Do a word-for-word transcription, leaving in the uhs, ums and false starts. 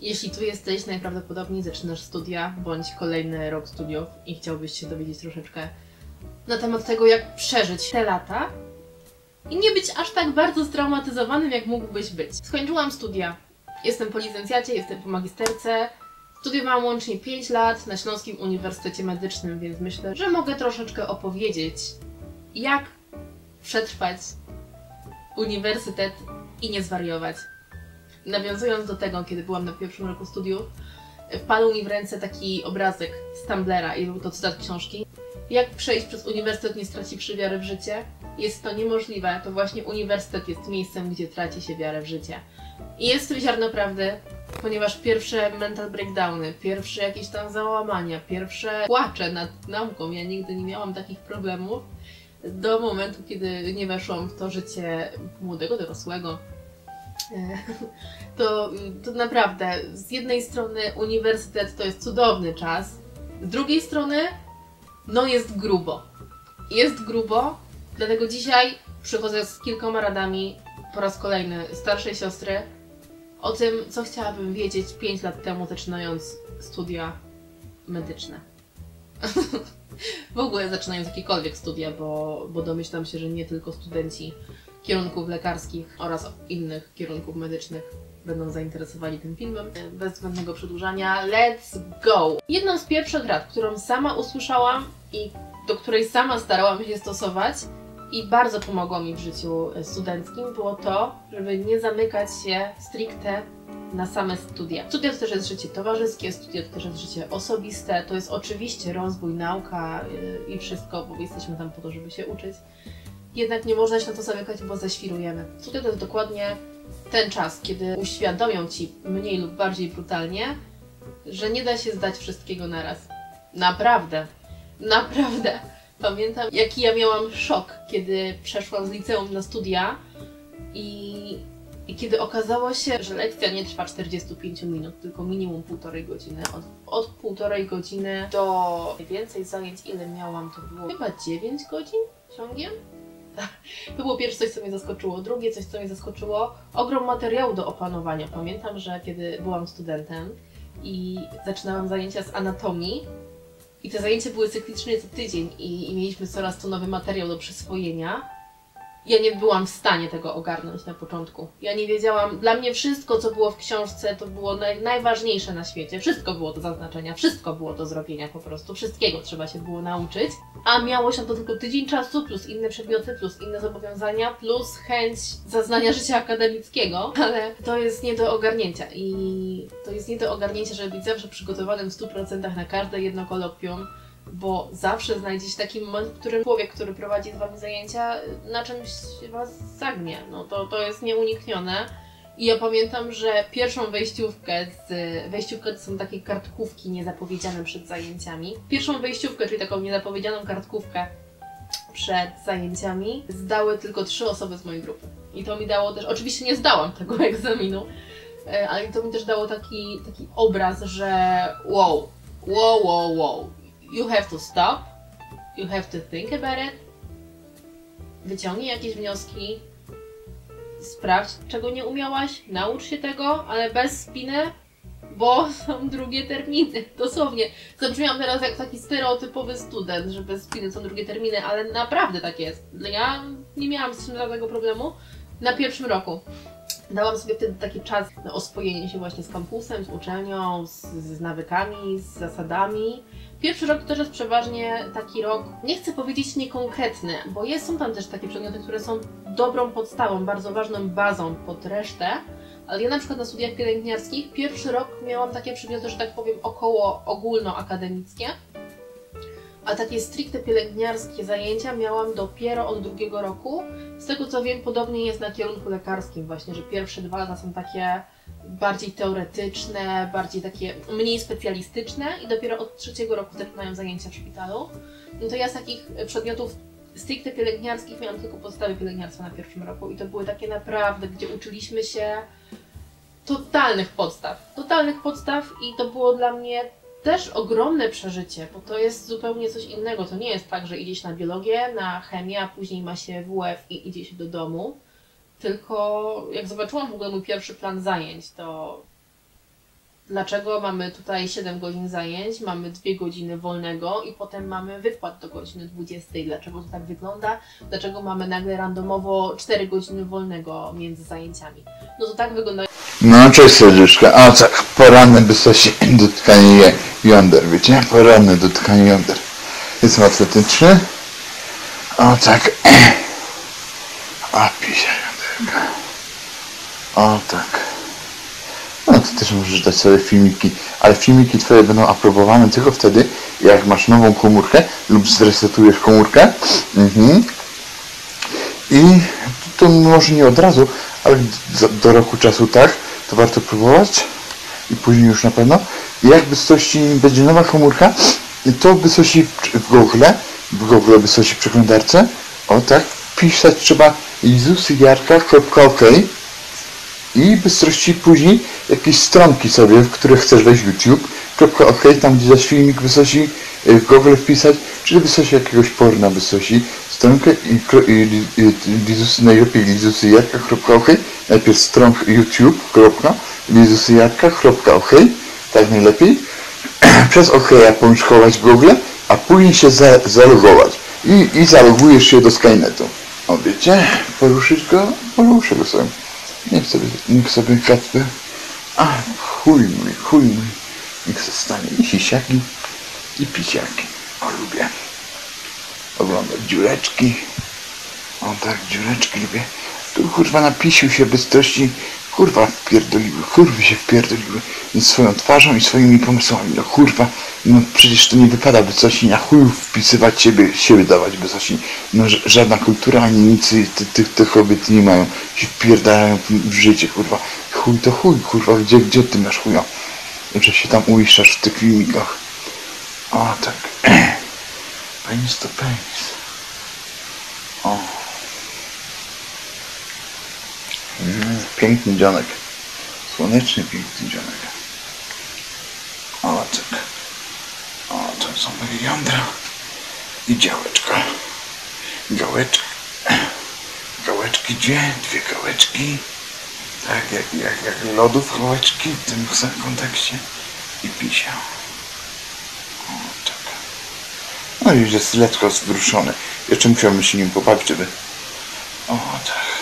Jeśli tu jesteś, najprawdopodobniej zaczynasz studia bądź kolejny rok studiów i chciałbyś się dowiedzieć troszeczkę na temat tego, jak przeżyć te lata i nie być aż tak bardzo straumatyzowanym, jak mógłbyś być. Skończyłam studia. Jestem po licencjacie, jestem po magisterce. Studiowałam łącznie pięć lat na Śląskim Uniwersytecie Medycznym, więc myślę, że mogę troszeczkę opowiedzieć, jak przetrwać uniwersytet i nie zwariować. Nawiązując do tego, kiedy byłam na pierwszym roku studiów, wpadł mi w ręce taki obrazek z Tumblera i był to cytat książki. Jak przejść przez uniwersytet, nie straciwszy wiary w życie? Jest to niemożliwe, to właśnie uniwersytet jest miejscem, gdzie traci się wiarę w życie. I jest w tym ziarno prawdy, ponieważ pierwsze mental breakdowny, pierwsze jakieś tam załamania, pierwsze płacze nad nauką, ja nigdy nie miałam takich problemów do momentu, kiedy nie weszłam w to życie młodego, dorosłego. To, to naprawdę, z jednej strony uniwersytet to jest cudowny czas, z drugiej strony no jest grubo. Jest grubo, dlatego dzisiaj przychodzę z kilkoma radami po raz kolejny starszej siostry o tym, co chciałabym wiedzieć pięć lat temu, zaczynając studia medyczne. W ogóle zaczynając jakiekolwiek studia, bo, bo domyślam się, że nie tylko studenci kierunków lekarskich oraz innych kierunków medycznych będą zainteresowani tym filmem. Bez zbędnego przedłużania, let's go! Jedną z pierwszych rad, którą sama usłyszałam i do której sama starałam się stosować i bardzo pomogło mi w życiu studenckim, było to, żeby nie zamykać się stricte na same studia. Studia to też jest życie towarzyskie, studia to też jest życie osobiste, to jest oczywiście rozwój, nauka i wszystko, bo jesteśmy tam po to, żeby się uczyć. Jednak nie można się na to zamykać, bo zaświrujemy. Studia to jest dokładnie ten czas, kiedy uświadomią ci mniej lub bardziej brutalnie, że nie da się zdać wszystkiego naraz. Naprawdę, naprawdę. Pamiętam, jaki ja miałam szok, kiedy przeszłam z liceum na studia i, i kiedy okazało się, że lekcja nie trwa czterdzieści pięć minut, tylko minimum półtorej godziny. Od, od półtorej godziny do więcej zajęć, ile miałam, to było chyba dziewięć godzin ciągiem? To było pierwsze coś, co mnie zaskoczyło. Drugie coś, co mnie zaskoczyło, ogrom materiału do opanowania. Pamiętam, że kiedy byłam studentem i zaczynałam zajęcia z anatomii i te zajęcia były cyklicznie co tydzień i, i mieliśmy coraz to nowy materiał do przyswojenia, ja nie byłam w stanie tego ogarnąć na początku. Ja nie wiedziałam, dla mnie wszystko, co było w książce, to było naj, najważniejsze na świecie. Wszystko było do zaznaczenia, wszystko było do zrobienia po prostu, wszystkiego trzeba się było nauczyć. A miało się to tylko tydzień czasu, plus inne przedmioty, plus inne zobowiązania, plus chęć zaznania życia akademickiego. Ale to jest nie do ogarnięcia i to jest nie do ogarnięcia, żeby być zawsze przygotowanym w stu procentach na każde jedno kolokwium. Bo zawsze znajdzie się taki moment, w którym człowiek, który prowadzi z wami zajęcia, na czymś was zagnie. No to, to jest nieuniknione. I ja pamiętam, że pierwszą wejściówkę, z, wejściówkę to są takie kartkówki niezapowiedziane przed zajęciami. Pierwszą wejściówkę, czyli taką niezapowiedzianą kartkówkę przed zajęciami, zdały tylko trzy osoby z mojej grupy. I to mi dało też, oczywiście nie zdałam tego egzaminu, ale to mi też dało taki, taki obraz, że wow, wow, wow, wow. You have to stop, you have to think about it, wyciągnij jakieś wnioski, sprawdź, czego nie umiałaś, naucz się tego, ale bez spiny, bo są drugie terminy, dosłownie. Zabrzmiałam teraz jak taki stereotypowy student, że bez spiny są drugie terminy, ale naprawdę tak jest. Ja nie miałam z czym żadnego problemu na pierwszym roku. Dałam sobie wtedy taki czas na oswojenie się właśnie z kampusem, z uczelnią, z, z nawykami, z zasadami. Pierwszy rok to też jest przeważnie taki rok, nie chcę powiedzieć niekonkretny, bo jest, są tam też takie przedmioty, które są dobrą podstawą, bardzo ważną bazą pod resztę, ale ja na przykład na studiach pielęgniarskich pierwszy rok miałam takie przedmioty, że tak powiem, około ogólnoakademickie, a takie stricte pielęgniarskie zajęcia miałam dopiero od drugiego roku. Z tego co wiem, podobnie jest na kierunku lekarskim właśnie, że pierwsze dwa lata są takie bardziej teoretyczne, bardziej takie mniej specjalistyczne i dopiero od trzeciego roku zaczynają zajęcia w szpitalu. No to ja z takich przedmiotów stricte pielęgniarskich miałam tylko podstawy pielęgniarstwa na pierwszym roku i to były takie naprawdę, gdzie uczyliśmy się totalnych podstaw. Totalnych podstaw i to było dla mnie też ogromne przeżycie, bo to jest zupełnie coś innego. To nie jest tak, że idzie się na biologię, na chemię, a później ma się W F i idzie się do domu. Tylko jak zobaczyłam w ogóle mój pierwszy plan zajęć, to Dlaczego mamy tutaj siedem godzin zajęć, mamy dwie godziny wolnego i potem mamy wykład do godziny dwudziestej. Dlaczego to tak wygląda? Dlaczego mamy nagle randomowo cztery godziny wolnego między zajęciami? No to tak wygląda... No cześć serduszka, a tak, poranne wysokie do tkania jąder, wiecie? Poranne do tkania jąder. Jest atletyczny. O tak. O pisia jąderka. O tak. No to też możesz dać sobie filmiki, ale filmiki twoje będą aprobowane tylko wtedy, jak masz nową komórkę lub zresetujesz komórkę. Mhm. I to może nie od razu, ale do roku czasu tak, to warto próbować i później już na pewno. I jak wysokości będzie nowa komórka, to wysokości w Google, w Google wysokości w przeglądarce, o tak, pisać trzeba jezusjarka kropka ok. I bystrości później jakieś stronki sobie, w które chcesz wejść YouTube, kropka ok, tam gdzie zaś filmik wysosi, w Google wpisać, czyli wysosi jakiegoś porna wysosi, stronkę i, i, i, i najlepiej jezusjarka, kropka ok, najpierw stronk YouTube, kropka, jezusjarka, kropka ok, tak najlepiej, przez ok pomszkować w Google, a później się za, zalogować I, i zalogujesz się do Skynetu. O wiecie, poruszyć go, poruszę go sobie. Niech sobie, niech sobie kacpę. A, chuj mój, chuj mój. Niech zostanie i sisiaki, i pisiaki. O, lubię. Oglądać dziureczki. O, tak, dziureczki lubię. Tu, kurwa, napisił się bystrości. Kurwa, wpierdoliły, kurwy się wpierdoliły. Swoją twarzą i swoimi pomysłami. No, kurwa, no przecież to nie wypada bysosi na chuju wpisywać siebie, siebie dawać bysosi. No, żadna kultura ani nic tych tych kobiet nie mają. Się wpierdają w życie, kurwa. Chuj to chuj, kurwa, gdzie, gdzie ty masz chuja? Że się tam uiszczasz w tych filmikach. O, tak. Penis to penis. O. Mm, piękny dzionek. Słoneczny piękny dzionek. O, tak. O, to są moje jądra. I działeczka. Gałeczki. Gałeczki gdzie? Dwie gałeczki. Tak, jak, jak, jak lodów gałeczki w tym samym kontekście. I pisia. O, tak. No i już jest lekko zwruszony. Jeszcze musiałbym się nim popatrzeć, żeby... O, tak.